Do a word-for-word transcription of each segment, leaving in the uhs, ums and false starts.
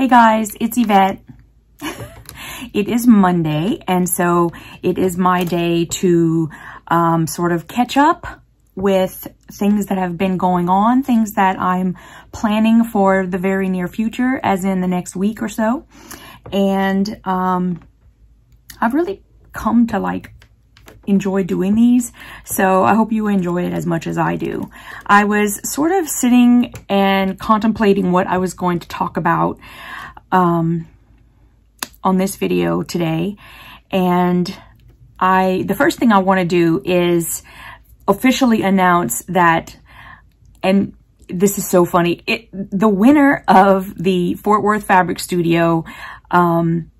Hey guys, it's Yvette. It is Monday, and so it is my day to um, sort of catch up with things that have been going on, things that I'm planning for the very near future, as in the next week or so. And um, I've really come to like enjoy doing these, so I hope you enjoy it as much as I do. I was sort of sitting and contemplating what I was going to talk about um, on this video today, and I the first thing I want to do is officially announce that, and this is so funny, it the winner of the Fort Worth Fabric Studio um,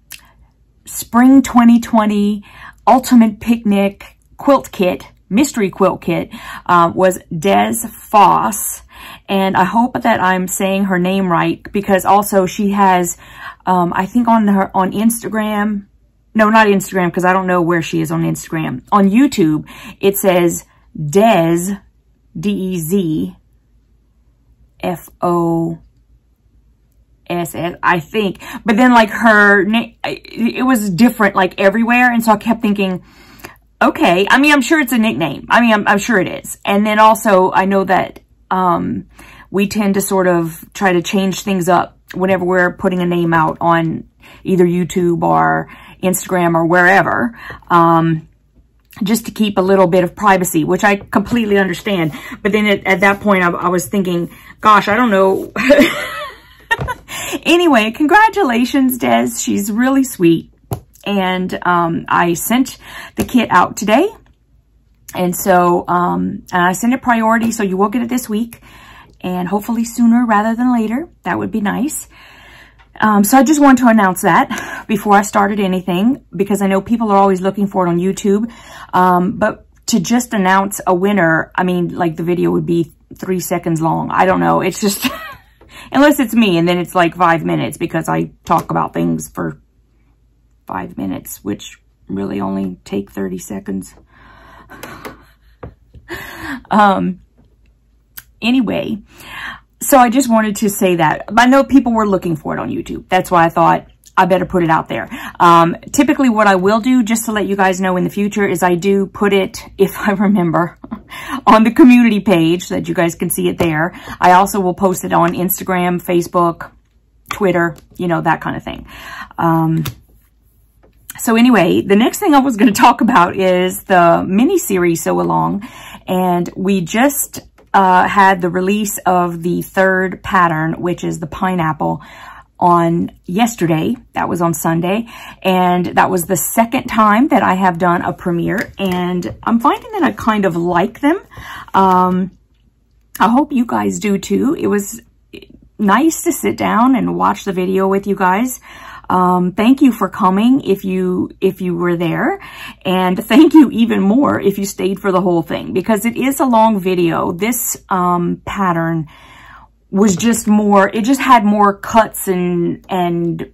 Spring twenty twenty Ultimate Picnic Quilt Kit, Mystery Quilt Kit, uh, was Des Foss. And I hope that I'm saying her name right, because also she has, um, I think on her on Instagram, no, not Instagram, because I don't know where she is on Instagram. On YouTube, it says Des, D E Z, F O S S, I think, but then like her name, it was different like everywhere, and so I kept thinking, okay, I mean, I'm sure it's a nickname, I mean, I'm, I'm sure it is. And then also I know that um, we tend to sort of try to change things up whenever we're putting a name out on either YouTube or Instagram or wherever, um, just to keep a little bit of privacy, which I completely understand. But then at, at that point I, I was thinking, gosh, I don't know. Anyway, congratulations, Des. She's really sweet. And um, I sent the kit out today. And so um, and I sent it priority, so you will get it this week. And hopefully sooner rather than later. That would be nice. Um, so I just wanted to announce that before I started anything, because I know people are always looking for it on YouTube. Um, but to just announce a winner, I mean, like the video would be three seconds long. I don't know. It's just... Unless it's me, and then it's like five minutes because I talk about things for five minutes, which really only take thirty seconds. um, anyway, so I just wanted to say that. I know people were looking for it on YouTube. That's why I thought I better put it out there. Um, typically what I will do, just to let you guys know in the future, is I do put it, if I remember, on the community page so that you guys can see it there. I also will post it on Instagram, Facebook, Twitter, you know, that kind of thing. Um, so anyway, the next thing I was going to talk about is the mini series Sew Along, and we just uh, had the release of the third pattern, which is the pineapple, on yesterday. That was on Sunday, and that was the second time that I have done a premiere, and I'm finding that I kind of like them. Um, I hope you guys do too. It was nice to sit down and watch the video with you guys. Um, thank you for coming if you, if you were there, and thank you even more if you stayed for the whole thing, because it is a long video. This um, pattern was just more, it just had more cuts and and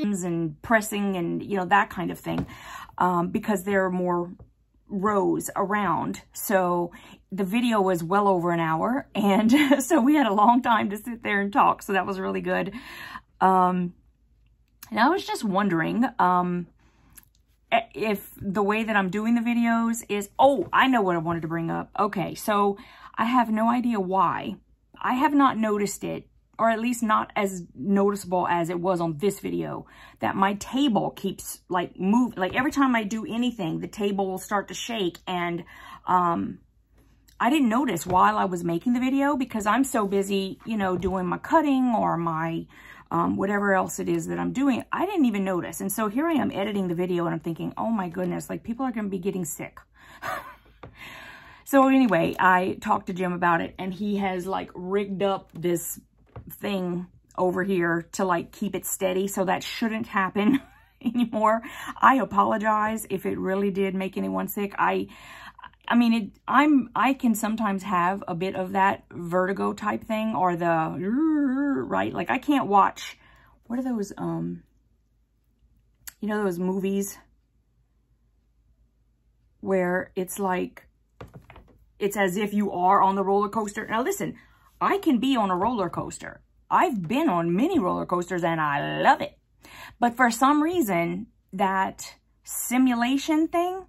and pressing and, you know, that kind of thing, um, because there are more rows around. So the video was well over an hour, and so we had a long time to sit there and talk, so that was really good. Um, and I was just wondering um, if the way that I'm doing the videos is, oh, I know what I wanted to bring up. Okay, so I have no idea why. I have not noticed it, or at least not as noticeable as it was on this video, that my table keeps like moving. Like every time I do anything, the table will start to shake. And um, I didn't notice while I was making the video, because I'm so busy, you know, doing my cutting or my um, whatever else it is that I'm doing. I didn't even notice. And so here I am editing the video, and I'm thinking, oh my goodness, like people are going to be getting sick. So anyway, I talked to Jim about it, and he has like rigged up this thing over here to like keep it steady. So that shouldn't happen anymore. I apologize if it really did make anyone sick. I, I mean, it, I'm, I can sometimes have a bit of that vertigo type thing, or the, right? Like I can't watch, what are those, um, you know, those movies where it's like, it's as if you are on the roller coaster. Now listen, I can be on a roller coaster. I've been on many roller coasters and I love it. But for some reason, that simulation thing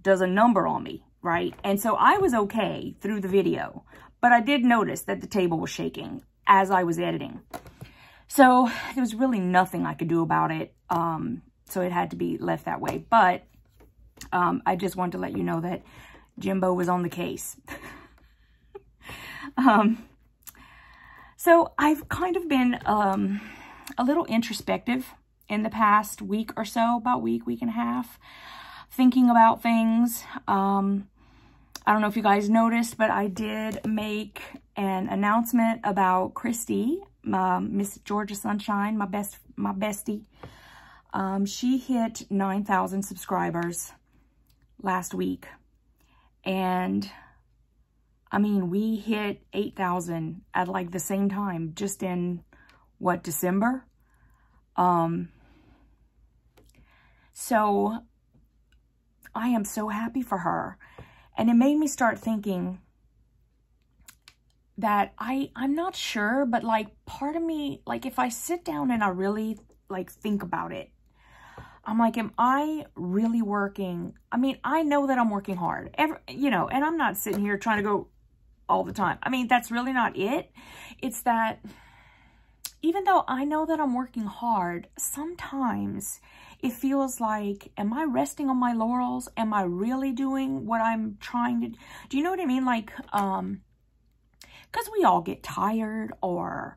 does a number on me, right? And so I was okay through the video, but I did notice that the table was shaking as I was editing. So there was really nothing I could do about it. Um, so it had to be left that way. But um, I just wanted to let you know that Jimbo was on the case. um, so I've kind of been um, a little introspective in the past week or so, about week, week and a half, thinking about things. Um, I don't know if you guys noticed, but I did make an announcement about Christy, um, Miss Georgia Sunshine, my best, my bestie. Um, she hit nine thousand subscribers last week. And I mean, we hit eight thousand at like the same time, just in what, December? Um, so I am so happy for her. And it made me start thinking that I, I'm not sure, but like part of me, like if I sit down and I really like think about it, I'm like, am I really working? I mean, I know that I'm working hard, every, you know, and I'm not sitting here trying to go all the time. I mean, that's really not it. It's that even though I know that I'm working hard, sometimes it feels like, am I resting on my laurels? Am I really doing what I'm trying to do? Do you know what I mean? Like, um, cause we all get tired or,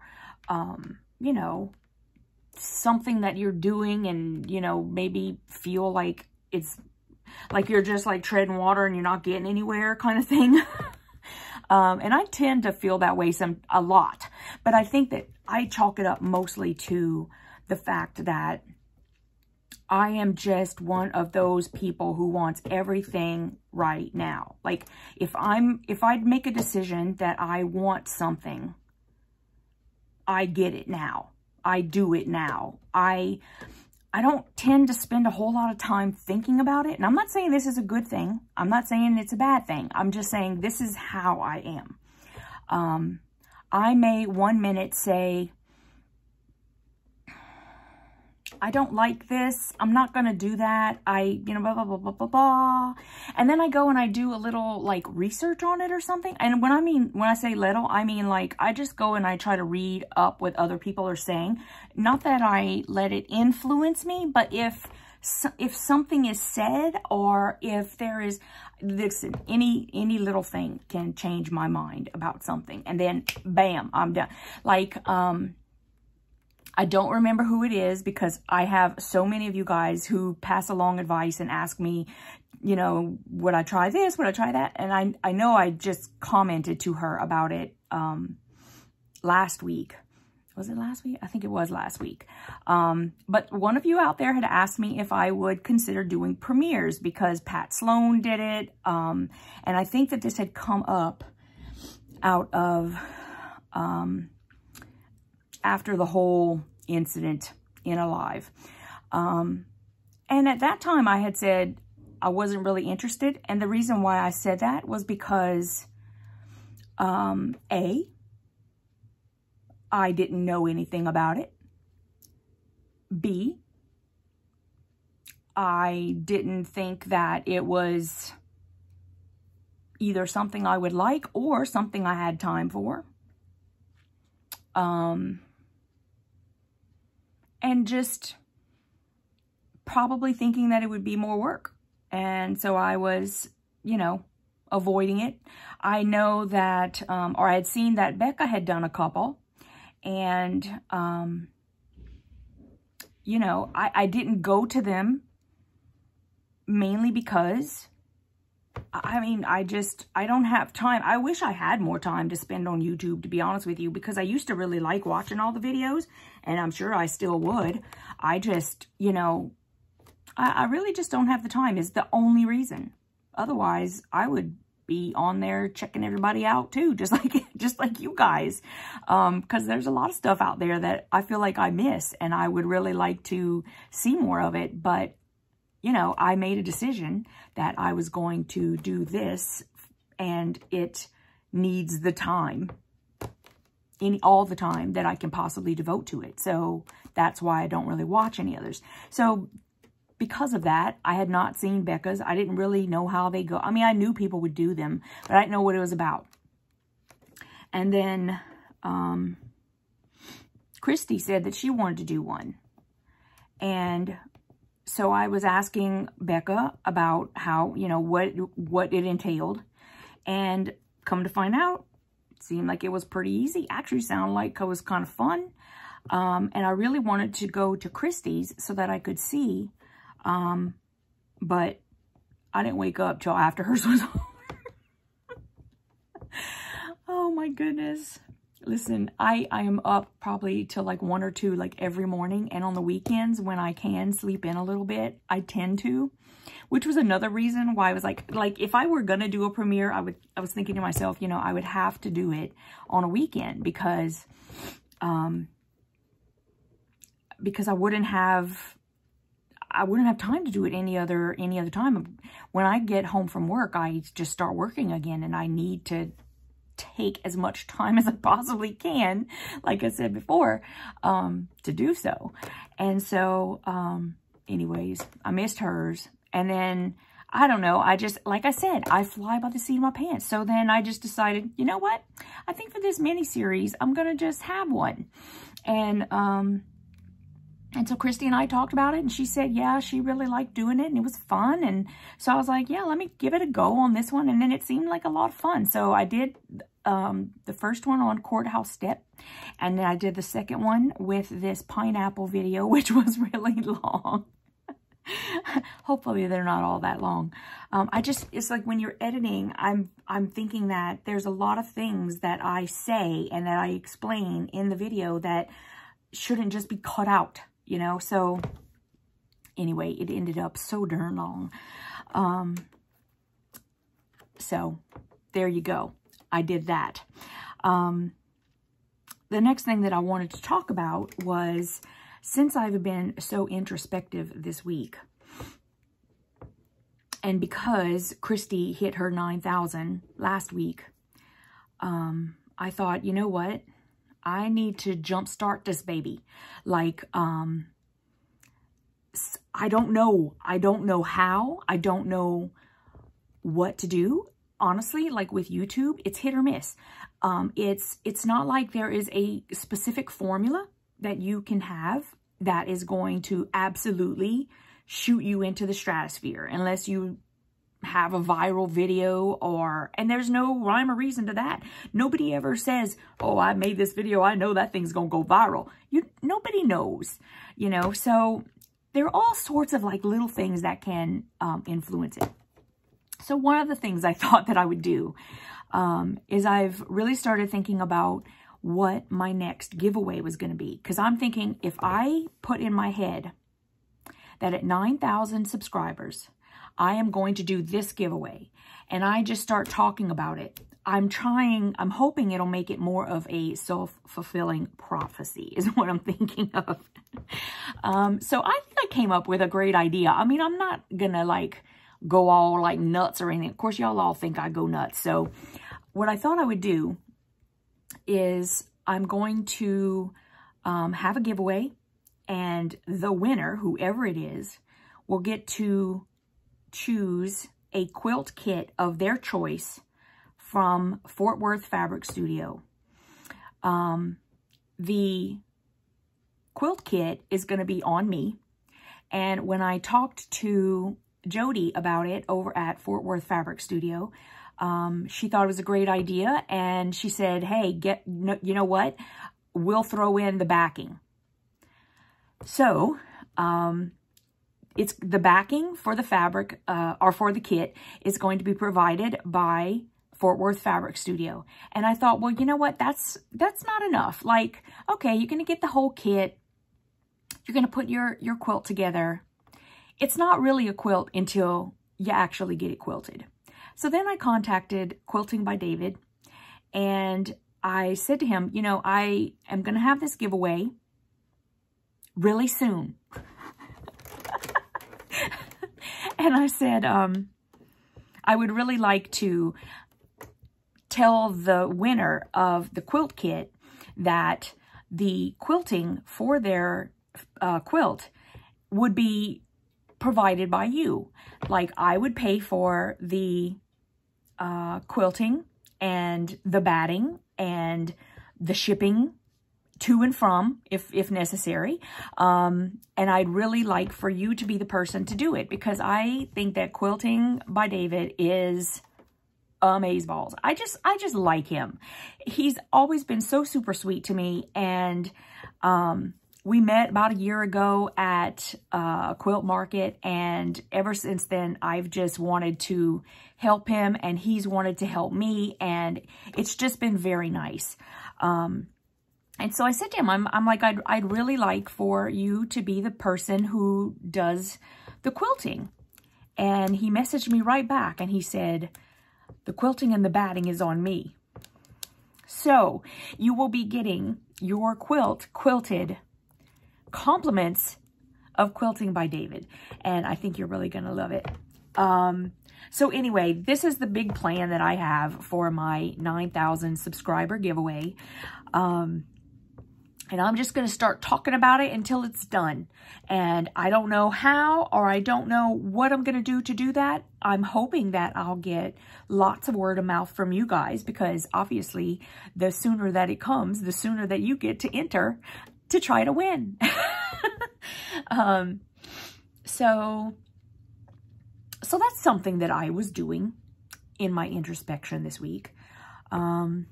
um, you know, something that you're doing and, you know, maybe feel like it's like, you're just like treading water and you're not getting anywhere kind of thing. Um, and I tend to feel that way some a lot, but I think that I chalk it up mostly to the fact that I am just one of those people who wants everything right now. Like if I'm, if I'd make a decision that I want something, I get it now. I do it now. I, I don't tend to spend a whole lot of time thinking about it. And I'm not saying this is a good thing. I'm not saying it's a bad thing. I'm just saying this is how I am. Um, I may one minute say, I don't like this. I'm not going to do that. I, you know, blah, blah, blah, blah, blah, blah. And then I go and I do a little like research on it or something. And when I mean, when I say little, I mean like, I just go and I try to read up what other people are saying. Not that I let it influence me, but if, if something is said or if there is, listen, any, any little thing can change my mind about something. And then bam, I'm done. Like, um, I don't remember who it is because I have so many of you guys who pass along advice and ask me, you know, would I try this? Would I try that? And I I know I just commented to her about it um, last week. Was it last week? I think it was last week. Um, but one of you out there had asked me if I would consider doing premieres because Pat Sloan did it. Um, and I think that this had come up out of... Um, after the whole incident in Alive. Um, and at that time I had said I wasn't really interested. And the reason why I said that was because, um, A, I didn't know anything about it. B, I didn't think that it was either something I would like or something I had time for. Um, and just probably thinking that it would be more work. And so I was, you know, avoiding it. I know that, um, or I had seen that Becca had done a couple and, um, you know, I, I didn't go to them mainly because, I mean, I just, I don't have time. I wish I had more time to spend on YouTube, to be honest with you, because I used to really like watching all the videos, and I'm sure I still would. I just, you know, I, I really just don't have the time is the only reason. Otherwise, I would be on there checking everybody out too, just like, just like you guys. Um, because there's a lot of stuff out there that I feel like I miss, and I would really like to see more of it, but you know, I made a decision that I was going to do this and it needs the time any all the time that I can possibly devote to it. So that's why I don't really watch any others. So because of that, I had not seen Becca's. I didn't really know how they go. I mean, I knew people would do them, but I didn't know what it was about. And then um, Christy said that she wanted to do one. And so I was asking Becca about how, you know, what what it entailed. And come to find out, it seemed like it was pretty easy. Actually sounded like it was kind of fun. Um, and I really wanted to go to Christie's so that I could see. Um, but I didn't wake up till after hers was over. Oh my goodness. Listen, I, I am up probably till like one or two, like every morning. And on the weekends when I can sleep in a little bit, I tend to, which was another reason why I was like, like if I were going to do a premiere, I would, I was thinking to myself, you know, I would have to do it on a weekend because, um, because I wouldn't have, I wouldn't have time to do it any other, any other time. When I get home from work, I just start working again and I need to take as much time as I possibly can, like I said before, um, to do so. And so, um, anyways, I missed hers. And then, I don't know, I just, like I said, I fly by the seat of my pants. So then I just decided, you know what? I think for this mini-series, I'm going to just have one. And, um, and so Christy and I talked about it, and she said, yeah, she really liked doing it, and it was fun. And so I was like, yeah, let me give it a go on this one. And then it seemed like a lot of fun. So I did um, the first one on Courthouse Step, and then I did the second one with this pineapple video, which was really long. Hopefully they're not all that long. Um, I just, it's like when you're editing, I'm, I'm thinking that there's a lot of things that I say and that I explain in the video that shouldn't just be cut out. You know, so anyway, it ended up so darn long. Um, so there you go. I did that. Um, the next thing that I wanted to talk about was, since I've been so introspective this week, and because Christy hit her nine thousand last week, um, I thought, you know what? I need to jumpstart this baby. Like, um, I don't know. I don't know how. I don't know what to do. Honestly, like with YouTube, it's hit or miss. Um, it's, it's not like there is a specific formula that you can have that is going to absolutely shoot you into the stratosphere unless you have a viral video or, and there's no rhyme or reason to that. Nobody ever says, oh, I made this video. I know that thing's going to go viral. You, nobody knows, you know, so there are all sorts of like little things that can um, influence it. So one of the things I thought that I would do um, is I've really started thinking about what my next giveaway was going to be. Cause I'm thinking if I put in my head that at nine thousand subscribers, I am going to do this giveaway, and I just start talking about it. I'm trying, I'm hoping it'll make it more of a self-fulfilling prophecy is what I'm thinking of. um, so I think I came up with a great idea. I mean, I'm not gonna like go all like nuts or anything. Of course, y'all all think I go nuts. So what I thought I would do is I'm going to um, have a giveaway, and the winner, whoever it is, will get to choose a quilt kit of their choice from Fort Worth Fabric Studio. Um, the quilt kit is going to be on me. And when I talked to Jody about it over at Fort Worth Fabric Studio, um, she thought it was a great idea. And she said, hey, get, no, you know what? We'll throw in the backing. So, um, It's the backing for the fabric, uh, or for the kit, is going to be provided by Fort Worth Fabric Studio. And I thought, well, you know what? That's, that's not enough. Like, okay, you're going to get the whole kit. You're going to put your, your quilt together. It's not really a quilt until you actually get it quilted. So then I contacted Quilting by David, and I said to him, you know, I am going to have this giveaway really soon. And I said, um, I would really like to tell the winner of the quilt kit that the quilting for their uh, quilt would be provided by you. Like, I would pay for the uh, quilting and the batting and the shipping to and from, if, if necessary. Um, and I'd really like for you to be the person to do it, because I think that Quilting by David is amazeballs. I just, I just like him. He's always been so super sweet to me. And, um, we met about a year ago at uh, Quilt Market, and ever since then, I've just wanted to help him, and he's wanted to help me, and it's just been very nice. Um, and so I said to him, I'm, I'm like, I'd, I'd really like for you to be the person who does the quilting. And he messaged me right back, and he said, the quilting and the batting is on me. So you will be getting your quilt quilted, compliments of Quilting by David, and I think you're really gonna love it. Um, so anyway, this is the big plan that I have for my nine thousand subscriber giveaway, um, and I'm just gonna start talking about it until it's done. And I don't know how, or I don't know what I'm gonna do to do that. I'm hoping that I'll get lots of word of mouth from you guys, because obviously the sooner that it comes, the sooner that you get to enter to try to win. um, so, so that's something that I was doing in my introspection this week. Um,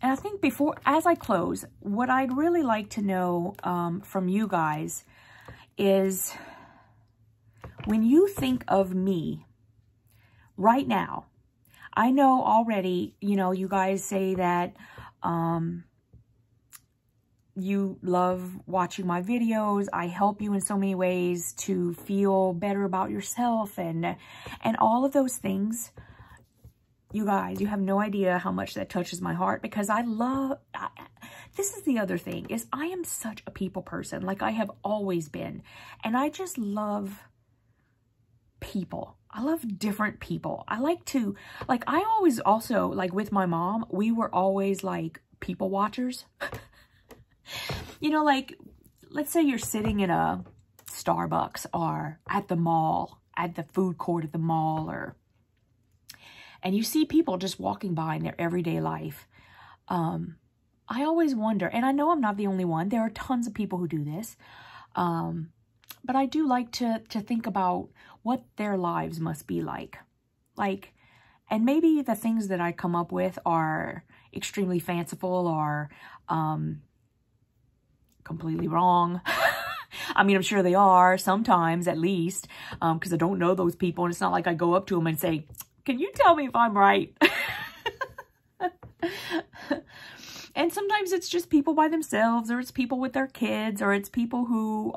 and I think before, as I close, what I'd really like to know um, from you guys is, when you think of me right now, I know already, you know, you guys say that, um, you love watching my videos. I help you in so many ways to feel better about yourself and and all of those things. You guys, you have no idea how much that touches my heart, because I love, I, this is the other thing, is I am such a people person, like I have always been. And I just love people. I love different people. I like to, like I always also, like with my mom, we were always like people watchers. You know, like, let's say you're sitting in a Starbucks or at the mall, at the food court at the mall, or, and you see people just walking by in their everyday life. Um, I always wonder, and I know I'm not the only one. There are tons of people who do this. Um, but I do like to, to think about what their lives must be like. Like, and maybe the things that I come up with are extremely fanciful or, um, completely wrong. I mean, I'm sure they are sometimes, at least, um, because I don't know those people, and it's not like I go up to them and say, can you tell me if I'm right? And sometimes it's just people by themselves, or it's people with their kids, or it's people who,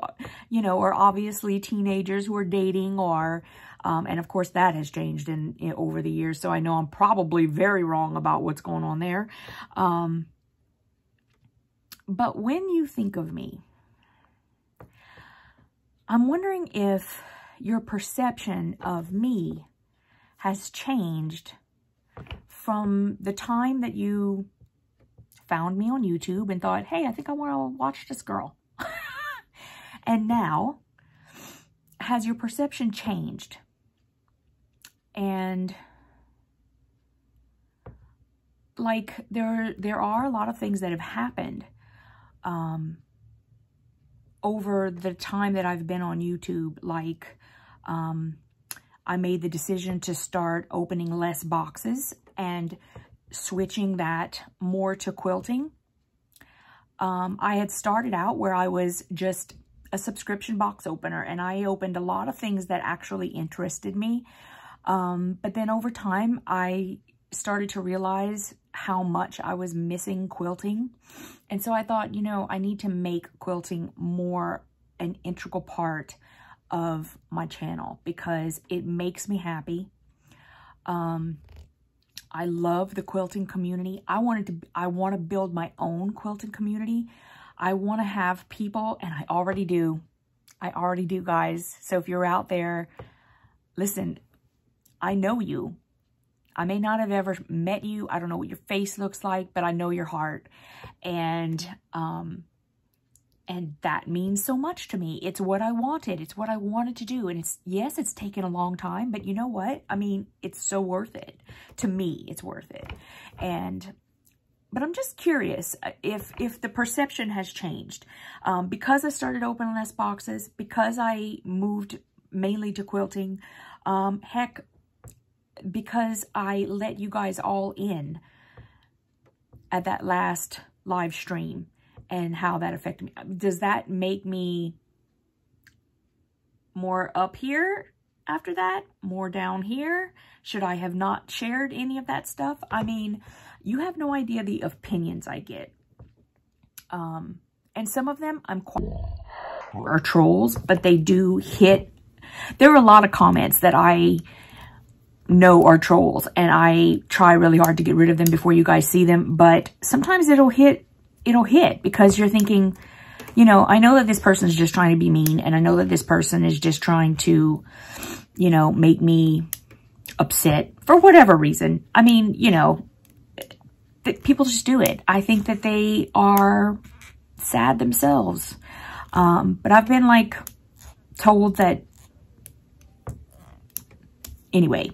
you know, are obviously teenagers who are dating, or, um, and of course that has changed in, in over the years, so I know I'm probably very wrong about what's going on there. Um, But when you think of me, I'm wondering if your perception of me has changed from the time that you found me on YouTube and thought, hey, I think I want to watch this girl. And now, has your perception changed? And like, there, there are a lot of things that have happened um, over the time that I've been on YouTube. Like, um, I made the decision to start opening less boxes and switching that more to quilting. Um, I had started out where I was just a subscription box opener, and I opened a lot of things that actually interested me. Um, but then over time, I started to realize how much I was missing quilting. And so I thought, you know, I need to make quilting more an integral part of my channel, because it makes me happy. Um, I love the quilting community. I wanted to, I want to build my own quilting community. I want to have people, and I already do. I already do, guys. So if you're out there, listen, I know you. I may not have ever met you. I don't know what your face looks like, but I know your heart. And, um, and that means so much to me. It's what I wanted. It's what I wanted to do. And it's, yes, it's taken a long time, but you know what? I mean, it's so worth it. To me, it's worth it. And, but I'm just curious if, if the perception has changed. Um, because I started opening less boxes, because I moved mainly to quilting, um, heck, because I let you guys all in at that last live stream and how that affected me. Does that make me more up here after that? More down here? Should I have not shared any of that stuff? I mean, you have no idea the opinions I get. Um, and some of them I'm quite are trolls, but they do hit. There are a lot of comments that I know are trolls, and I try really hard to get rid of them before you guys see them, but sometimes it'll hit it'll hit because you're thinking, you know, I know that this person is just trying to be mean, and I know that this person is just trying to, you know, make me upset for whatever reason. I mean, you know, that people just do it. I think that they are sad themselves, um but I've been like told that. Anyway,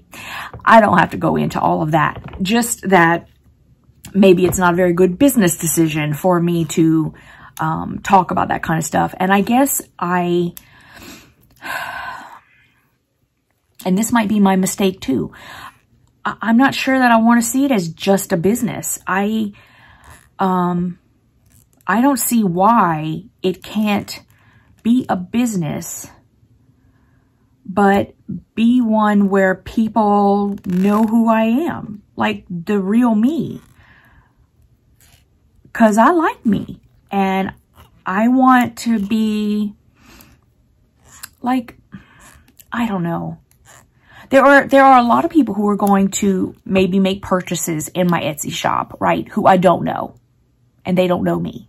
I don't have to go into all of that. Just that maybe it's not a very good business decision for me to um, talk about that kind of stuff. And I guess I, and this might be my mistake too. I I'm not sure that I want to see it as just a business. I, um, I don't see why it can't be a business, but be one where people know who I am, like the real me. 'Cause I like me, and I want to be like, I don't know. There are, there are a lot of people who are going to maybe make purchases in my Etsy shop, right? Who I don't know, and they don't know me.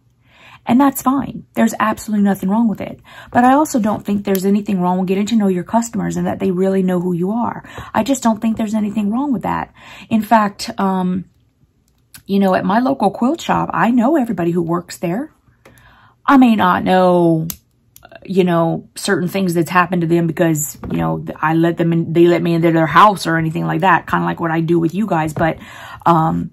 And that's fine. There's absolutely nothing wrong with it. But I also don't think there's anything wrong with getting to know your customers and that they really know who you are. I just don't think there's anything wrong with that. In fact, um, you know, at my local quilt shop, I know everybody who works there. I may not know, you know, certain things that's happened to them because, you know, I let them in, they let me into their house or anything like that. Kind of like what I do with you guys. But, um,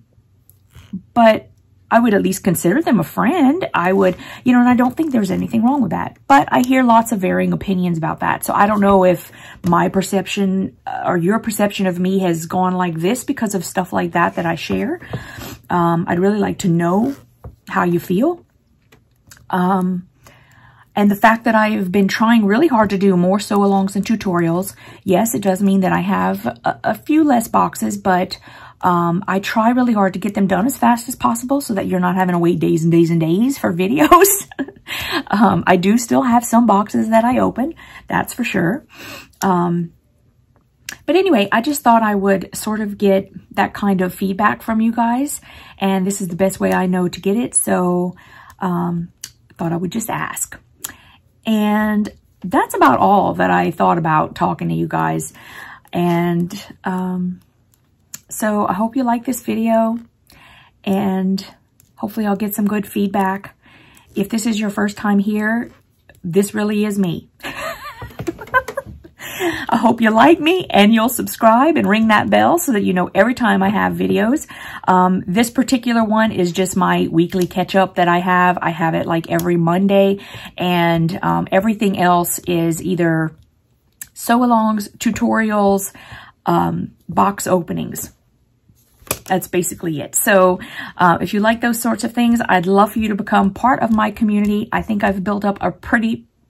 but, I would at least consider them a friend. I would, you know, and I don't think there's anything wrong with that. But I hear lots of varying opinions about that. So I don't know if my perception or your perception of me has gone like this because of stuff like that that I share. Um, I'd really like to know how you feel. Um, and the fact that I have been trying really hard to do more sew-alongs and tutorials. Yes, it does mean that I have a, a few less boxes, but... Um, I try really hard to get them done as fast as possible so that you're not having to wait days and days and days for videos. um, I do still have some boxes that I open, that's for sure. Um, but anyway, I just thought I would sort of get that kind of feedback from you guys, and this is the best way I know to get it. So, um, thought I would just ask. And that's about all that I thought about talking to you guys. And, um, So I hope you like this video, and hopefully I'll get some good feedback. If this is your first time here, this really is me. I hope you like me, and you'll subscribe and ring that bell so that you know every time I have videos. Um, this particular one is just my weekly catch-up that I have. I have it like every Monday, and um, everything else is either sew-alongs, tutorials, um, box openings. That's basically it. So, uh, if you like those sorts of things, I'd love for you to become part of my community. I think I've built up a pretty